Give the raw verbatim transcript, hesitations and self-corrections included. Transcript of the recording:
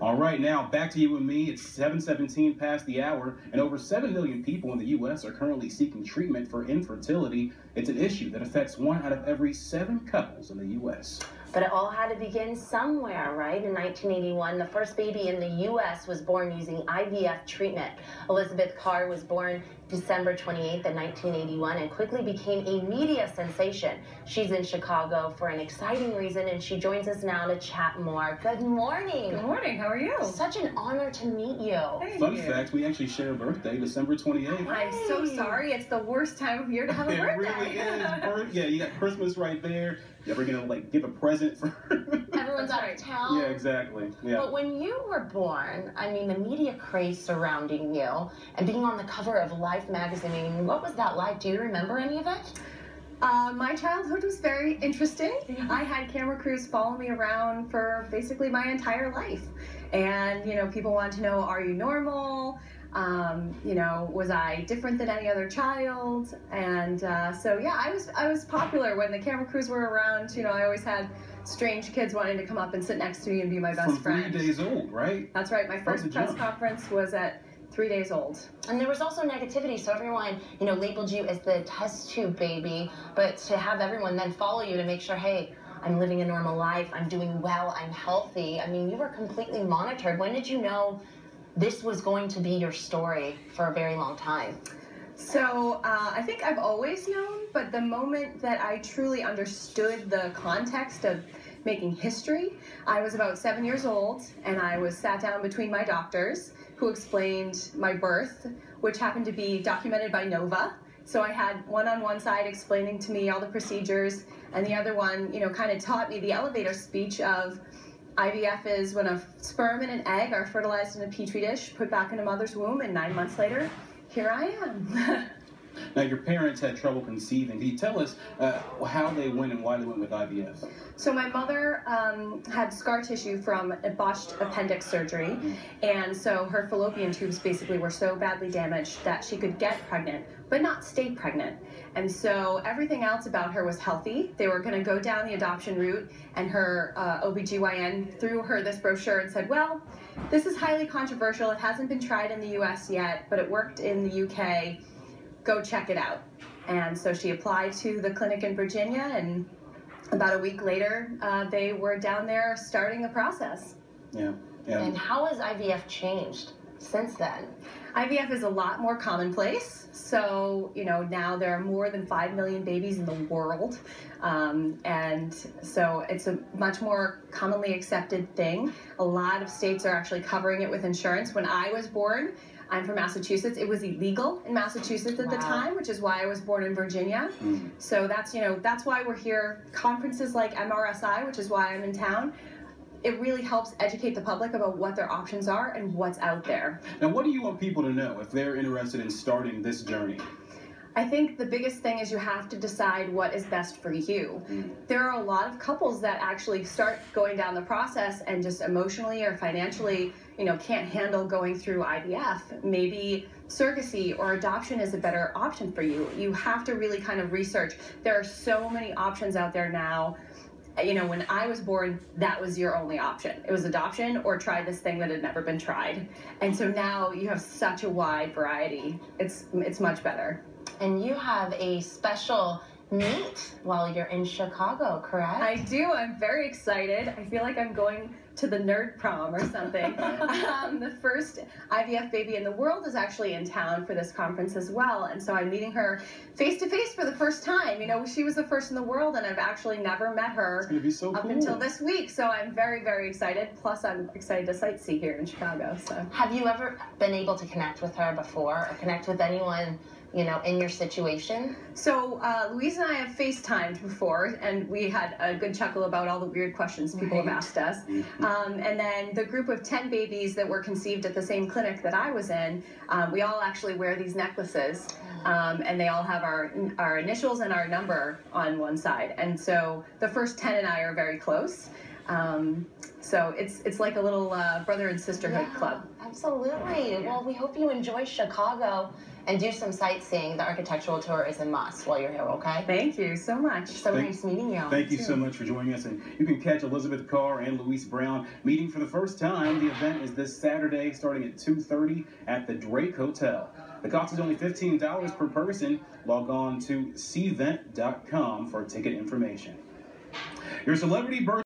All right, now back to you and me. It's seven seventeen past the hour, and over seven million people in the U S are currently seeking treatment for infertility. It's an issue that affects one out of every seven couples in the U S But it all had to begin somewhere, right? In nineteen eighty-one, the first baby in the U S was born using I V F treatment. Elizabeth Carr was born December twenty-eighth in nineteen eighty-one and quickly became a media sensation. She's in Chicago for an exciting reason, and she joins us now to chat more. Good morning. Good morning. How are you? Such an honor to meet you. Thank Fun you. fact, we actually share a birthday, December twenty-eighth. I'm hey. so sorry. It's the worst time of year to have a birthday. It really is. Birth yeah, you got Christmas right there. You're never gonna like give a present for everyone's out of town. Yeah, exactly. Yeah. But when you were born, I mean, the media craze surrounding you and being on the cover of Life magazine, what was that like? Do you remember any of it? Uh, my childhood was very interesting. I had camera crews follow me around for basically my entire life, and you know, people wanted to know, are you normal? Um, you know, was I different than any other child? And uh, so yeah, I was I was popular when the camera crews were around. You know, I always had strange kids wanting to come up and sit next to me and be my best friend. From three days old, right? That's right. My first press conference was at three days old. And there was also negativity, so everyone, you know, labeled you as the test tube baby. But to have everyone then follow you to make sure, hey, I'm living a normal life, I'm doing well, I'm healthy. I mean, you were completely monitored. When did you know this was going to be your story for a very long time? So uh, I think I've always known, but the moment that I truly understood the context of making history, I was about seven years old, and I was sat down between my doctors who explained my birth, which happened to be documented by Nova. So I had one on one side explaining to me all the procedures, and the other one, you know, kind of taught me the elevator speech of I V F is when a sperm and an egg are fertilized in a petri dish, put back in a mother's womb, and nine months later, here I am. Now, your parents had trouble conceiving. Can you tell us uh, how they went and why they went with I V F? So my mother um, had scar tissue from a botched appendix surgery, and so her fallopian tubes basically were so badly damaged that she could get pregnant but not stay pregnant. And so everything else about her was healthy. They were going to go down the adoption route, and her uh, O B G Y N threw her this brochure and said, well, this is highly controversial. It hasn't been tried in the U S yet, but it worked in the U K. Go check it out. And so she applied to the clinic in Virginia, and about a week later, uh, they were down there starting the process. Yeah, yeah. And how has I V F changed since then? I V F is a lot more commonplace. So, you know, now there are more than five million babies in the world. Um, and so it's a much more commonly accepted thing. A lot of states are actually covering it with insurance. When I was born, I'm from Massachusetts. It was illegal in Massachusetts at wow. the time, which is why I was born in Virginia. Mm. So that's, you know, that's why we're here. Conferences like M R S I, which is why I'm in town, it really helps educate the public about what their options are and what's out there. Now, what do you want people to know if they're interested in starting this journey? I think the biggest thing is you have to decide what is best for you. Mm. There are a lot of couples that actually start going down the process and just emotionally or financially, you know, can't handle going through I V F. Maybe surrogacy or adoption is a better option for you. You have to really kind of research. There are so many options out there now. You know, when I was born, that was your only option. It was adoption or try this thing that had never been tried. And so now you have such a wide variety. It's, it's much better. And you have a special meet while you're in Chicago, correct? I do. I'm very excited. I feel like I'm going to the nerd prom or something. um, the first I V F baby in the world is actually in town for this conference as well. And so I'm meeting her face to face for the first time. You know, she was the first in the world, and I've actually never met her it's gonna be so up cool. until this week. So I'm very, very excited. Plus, I'm excited to sightsee here in Chicago. So, have you ever been able to connect with her before or connect with anyone, you know, in your situation? So uh, Louise and I have FaceTimed before, and we had a good chuckle about all the weird questions people right. have asked us. Um, and then the group of ten babies that were conceived at the same clinic that I was in, um, we all actually wear these necklaces, um, and they all have our, our initials and our number on one side. And so the first ten and I are very close. Um, so it's it's like a little uh, brother and sisterhood yeah, club. Absolutely. Yeah. Well, we hope you enjoy Chicago and do some sightseeing. The architectural tour is a must while you're here, okay? Thank you so much. So thank, nice meeting you. Thank you too. So much for joining us. And you can catch Elizabeth Carr and Louise Brown meeting for the first time. The event is this Saturday starting at two thirty at the Drake Hotel. The cost is only fifteen dollars per person. Log on to cvent dot com for ticket information. Your celebrity birthday.